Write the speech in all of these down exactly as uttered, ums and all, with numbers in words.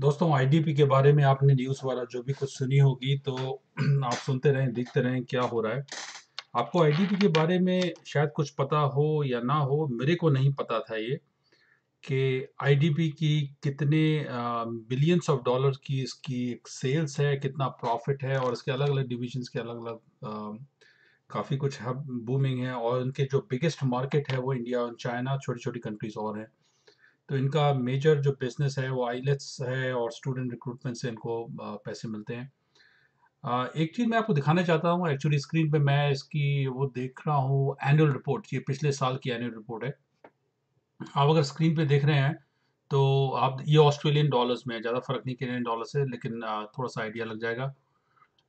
दोस्तों आईडीपी के बारे में आपने न्यूज़ वाला जो भी कुछ सुनी होगी, तो आप सुनते रहें, देखते रहें क्या हो रहा है। आपको आईडीपी के बारे में शायद कुछ पता हो या ना हो, मेरे को नहीं पता था ये कि आईडीपी की कितने बिलियंस ऑफ डॉलर की इसकी सेल्स है, कितना प्रॉफिट है, और इसके अलग अलग डिविजन्स के अलग अलग काफ़ी कुछ हब बूमिंग है। और उनके जो बिगेस्ट मार्केट है वो इंडिया और चाइना, छोटी छोटी कंट्रीज़ और हैं। तो इनका मेजर जो बिजनेस है वो आईलेट्स है और स्टूडेंट रिक्रूटमेंट से इनको पैसे मिलते हैं। एक चीज़ मैं आपको दिखाना चाहता हूँ, एक्चुअली स्क्रीन पे मैं इसकी वो देख रहा हूँ, एनुअल रिपोर्ट, ये पिछले साल की एनुअल रिपोर्ट है। आप अगर स्क्रीन पे देख रहे हैं तो आप ये ऑस्ट्रेलियन डॉलर्स में, ज़्यादा फर्क नहीं कैनेडियन डॉलर से, लेकिन थोड़ा सा आइडिया लग जाएगा।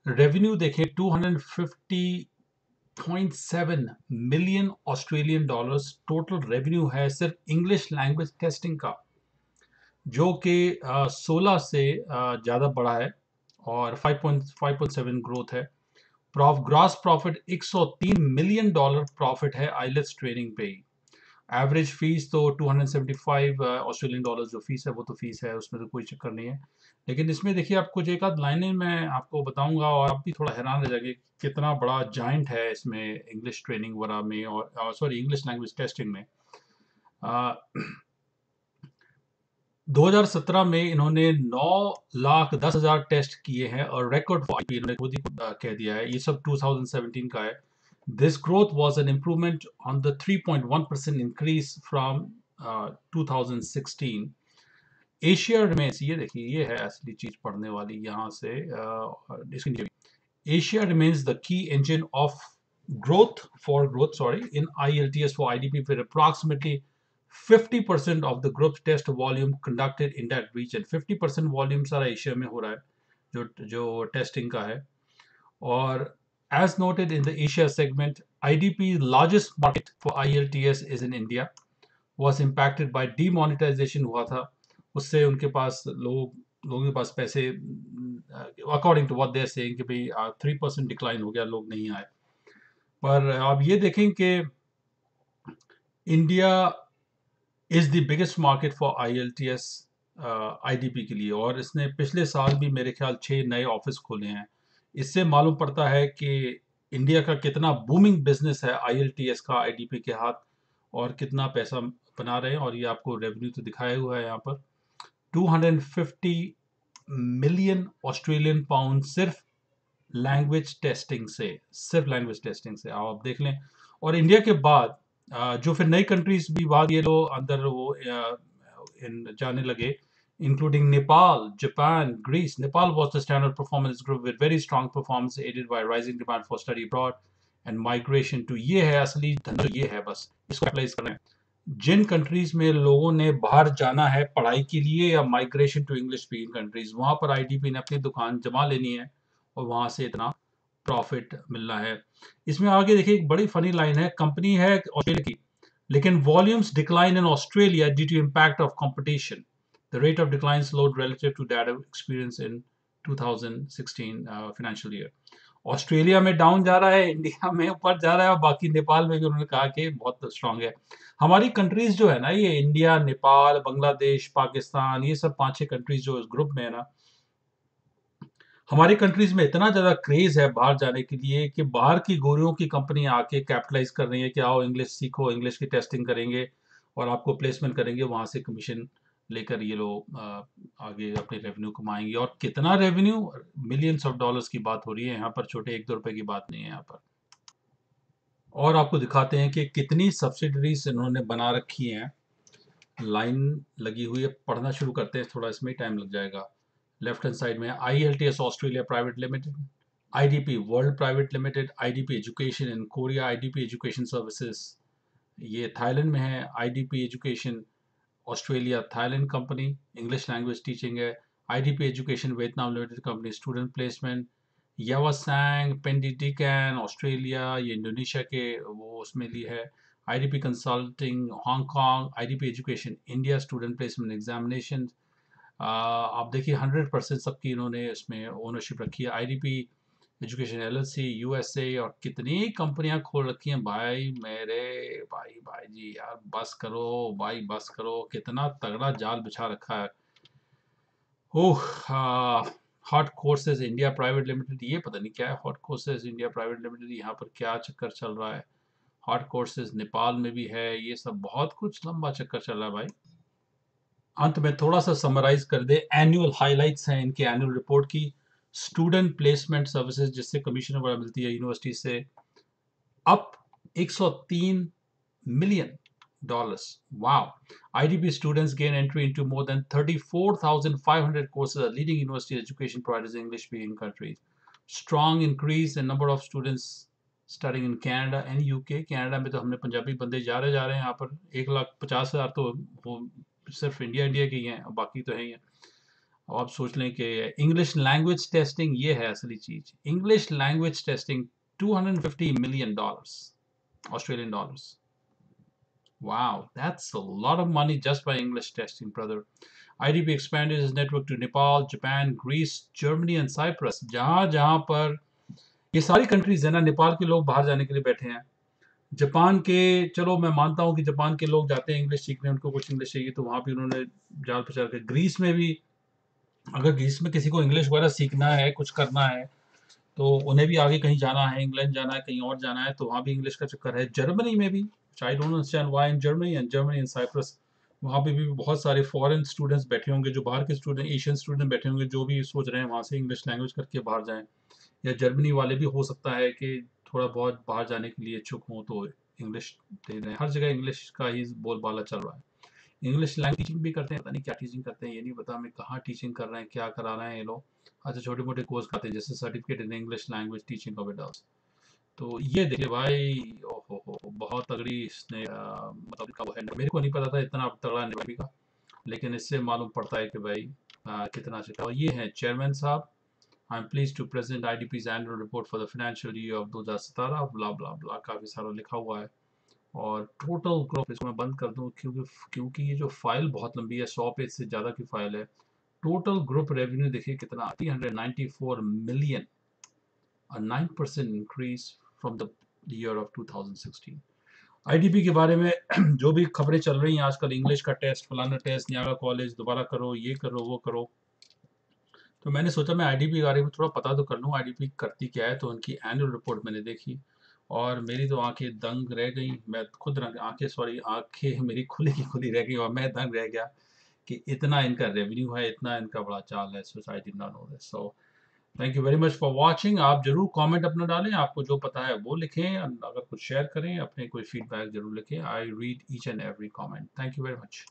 रेवेन्यू देखें two hundred fifty point seven million Australian dollars total revenue है सिर्फ इंग्लिश लैंग्वेज टेस्टिंग का, जो कि सोलह से ज़्यादा बढ़ा है और फाइव पॉइंट सेवन ग्रोथ है। प्रॉफ ग्रॉस प्रॉफिट एक सौ तीन मिलियन डॉलर प्रॉफिट है आईलेट्स ट्रेनिंग पे। एवरेज फीस तो two hundred seventy five Australian dollars जो फीस है वो तो फीस है, उसमें तो कोई चक्कर नहीं है। लेकिन इसमें देखिए आपको जो एक आध लाइनें मैं आपको बताऊंगा और आप भी थोड़ा हैरान रह जाएंगे कितना बड़ा जाइंट है इसमें इंग्लिश ट्रेनिंग वगैरह में, और सॉरी इंग्लिश लैंग्वेज टेस्टिंग में। आ, दो हज़ार सत्रह में इन्होंने नौ लाख दस हज़ार टेस्ट किए हैं और रिकॉर्ड इन्होंने खुद ही कह दिया है, ये सब टू थाउजेंड सेवेंटीन का है। This growth was an improvement on the three point one percent increase from uh, two thousand sixteen. Asia remains, ये देखिए ये है असली चीज पढ़ने वाली यहाँ से, इसके नीचे Asia remains the key engine of growth for growth sorry in I E L T S for I D P with approximately fifty percent of the group's test volume conducted in that region. fifty percent volume सारा Asia में हो रहा है जो जो testing का है। और as noted in the Asia segment, I D P's largest market for I E L T S is in India, was impacted by demonetization हुआ था। उससे उनके पास लोग लोगों के पास पैसे, according to what they're saying, कि भाई थ्री परसेंट डिक्लाइन हो गया, लोग नहीं आए। पर आप ये देखें कि India is the biggest market for I E L T S I D P के लिए, और इसने पिछले साल भी मेरे ख्याल छः नए ऑफिस खोले हैं। इससे मालूम पड़ता है कि इंडिया का कितना बूमिंग बिजनेस है आईएलटीएस का आईडीपी के हाथ, और कितना पैसा बना रहे हैं। और ये आपको रेवेन्यू तो दिखाया हुआ है यहाँ पर, two hundred fifty million Australian pound सिर्फ लैंग्वेज टेस्टिंग से, सिर्फ लैंग्वेज टेस्टिंग से आप देख लें। और इंडिया के बाद जो फिर नई कंट्रीज भी बाद ये लोग अंदर वो जाने लगे, including Nepal, Japan, Greece. Nepal was the standard performance group with very strong performance aided by rising demand for study abroad and migration to ये है असली धंधा, ये है बस इसको अप्लाई करना है। जिन कंट्रीज में लोगों ने बाहर जाना है पढ़ाई के लिए या migration to English speaking countries, वहाँ पर आईडीपी ने अपनी दुकान जमा लेनी है और वहाँ से इतना प्रॉफिट मिलना है। इसमें आगे देखिए एक बड़ी फनी लाइन है, कंपनी है ऑस्ट्रेलिया की लेकिन volumes decline in Australia due to impact of competition. The rate of decline slowed relative to that experienced in two thousand sixteen uh, financial year. Australia में डाउन जा रहा है, India में ऊपर जा रहा है, और बाकी नेपाल में भी उन्होंने कहा कि बहुत स्ट्रांग है। हमारी कंट्रीज जो है ना, ये इंडिया, नेपाल, बांग्लादेश, पाकिस्तान, ये सब पांच छह कंट्रीज जो इस ग्रुप में है ना, हमारी कंट्रीज में इतना ज़्यादा क्रेज़ है बाहर जाने के लिए कि बाहर की गोरियों की कंपनी आके कैपिटलाइज कर रही है कि आओ इंग्लिश सीखो, इंग्लिश की टेस्टिंग करेंगे और आपको प्लेसमेंट करेंगे, वहाँ से कमीशन लेकर ये लोग आगे अपने रेवेन्यू कमाएंगे। और कितना रेवेन्यू, मिलियंस ऑफ डॉलर्स की बात हो रही है यहाँ पर, छोटे एक दो रुपए की बात नहीं है यहाँ पर। और आपको दिखाते हैं कि कितनी सब्सिडरीज इन्होंने बना रखी हैं, लाइन लगी हुई है, पढ़ना शुरू करते हैं, थोड़ा इसमें टाइम लग जाएगा। लेफ्ट हैंड साइड में I E L T S Australia private limited, I D P world private limited, I D P education in Korea, I D P education services ये थाईलैंड में है, I D P education Australia Thailand company, English language teaching है, IDP education Vietnam limited company, student placement, यावासैंग पेंडिटिकन Australia, ये Indonesia के वो उसमें ली है, IDP consulting Hong Kong, IDP education India, student placement examination. आप देखिए हंड्रेड परसेंट सबकी इन्होंने इसमें ओनरशिप रखी है। IDP education L L C U S A, और कितनी कंपनियां खोल रखी हैं भाई मेरे भाई भाई जी यार, बस करो भाई बस करो, कितना तगड़ा जाल बिछा रखा है। Oh hot courses India private limited, ये पता नहीं क्या है। Hot courses India private limited, यहाँ पर क्या चक्कर चल रहा है। हॉट कोर्सेज नेपाल में भी है, ये सब बहुत कुछ लंबा चक्कर चल रहा है भाई। अंत में थोड़ा सा समराइज कर दे, एनुअल हाईलाइट्स हैं इनके एनुअल रिपोर्ट की। स्टूडेंट प्लेसमेंट सर्विसेज जिससे कमीशन वगैरह मिलती है यूनिवर्सिटी से, अप एक सौ तीन million dollars. Wow. I D P students gain entry into more than thirty-four thousand five hundred courses at leading university education providers in English speaking countries. Strong increase in number of students studying in Canada and U K. Canada में तो हमने पंजाबी बंदे जा रहे जा रहे हैं यहाँ पर, एक लाख पचास हज़ार तो वो सिर्फ इंडिया इंडिया के ही हैं, बाकी तो है ही हैं। अब आप सोच लें कि इंग्लिश लैंग्वेज टेस्टिंग, ये है असली चीज़। English language testing two hundred fifty million dollars, Australian dollars. Wow, that's a lot of money just by English testing, brother. I D P expanded its network to Nepal, Japan, Greece, Germany and Cyprus. जहाँ जहाँ पर ये सारी countries है ना, नेपाल के लोग बाहर जाने के लिए बैठे हैं। जापान के, चलो मैं मानता हूँ कि जापान के लोग जाते हैं इंग्लिश सीखने, उनको कुछ इंग्लिश चाहिए तो वहाँ भी उन्होंने जाल पचार के। ग्रीस में भी, अगर ग्रीस में किसी को इंग्लिश वगैरह सीखना है, कुछ करना है, तो उन्हें भी आगे कहीं जाना है, इंग्लैंड जाना है, कहीं और जाना है, तो वहाँ भी इंग्लिश का चक्कर है। जर्मनी में भी, I don't understand why in Germany and Germany and Cyprus, वहाँ पे भी बहुत सारे फॉरेन स्टूडेंट्स बैठे होंगे, जो बाहर के स्टूडेंट, एशियन स्टूडेंट बैठे होंगे, जो भी सोच रहे हैं वहाँ से इंग्लिश लैंग्वेज करके बाहर जाएं। या जर्मनी वाले भी हो सकता है कि थोड़ा बहुत बाहर जाने के लिए इच्छुक हों तो इंग्लिश दे रहे हैं। हर जगह इंग्लिश का ही बोलबाला चल रहा है। इंग्लिश लैंग्वेज टीचिंग भी करते हैं, पता नहीं क्या टीचिंग करते हैं, ये नहीं पता मैं कहाँ टीचिंग कर रहे हैं, क्या करा रहे हैं ये लोग। अच्छा, छोटे मोटे कोर्स करते हैं जैसे certificate in English language teaching of adults. तो ये देखिए भाई, ओहो हो, बहुत तगड़ी इसने आ, मतलब का वो है। मेरे को नहीं पता था इतना तगड़ा नेवी का, लेकिन इससे मालूम पड़ता है कि भाई आ, कितना अच्छा। और ये हैं चेयरमैन साहब, I am please to present I D P's annual report for the financial year of दो हज़ार सत्रह, ब्ला ब्ला ब्ला, काफ़ी सारा लिखा हुआ है। और टोटल ग्रोथ, इसको मैं बंद कर दूँ क्योंकि क्योंकि ये जो फाइल बहुत लंबी है, सौ पेज से ज़्यादा की फाइल है। टोटल ग्रुप रेवेन्यू देखिए कितना, three hundred ninety four million, a nine percent increase from the year of two thousand sixteen. IDP के बारे में जो भी खबरें चल रही हैं आजकल, इंग्लिश का टेस्ट, फलाना टेस्ट, न्यागा कॉलेज, दोबारा करो, ये करो, वो करो, तो मैंने सोचा मैं आईडीपी के बारे में थोड़ा पता तो कर लूँ, आईडीपी करती क्या है। तो उनकी एनुअल रिपोर्ट मैंने देखी और मेरी तो आंखें दंग रह गई, मैं खुद रंग आँखें सॉरी आँखें मेरी खुली की खुली रह गई और मैं दंग रह गया कि इतना इनका रेवेन्यू है, इतना इनका बड़ा चाल है। So I did not know this. So thank you very much for watching. आप जरूर कमेंट अपना डालें, आपको जो पता है वो लिखें, अगर कुछ शेयर करें, अपने कोई फीडबैक जरूर लिखें। I read each and every comment. Thank you very much.